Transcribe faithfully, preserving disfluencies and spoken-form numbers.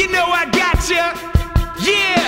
You know I got ya, yeah.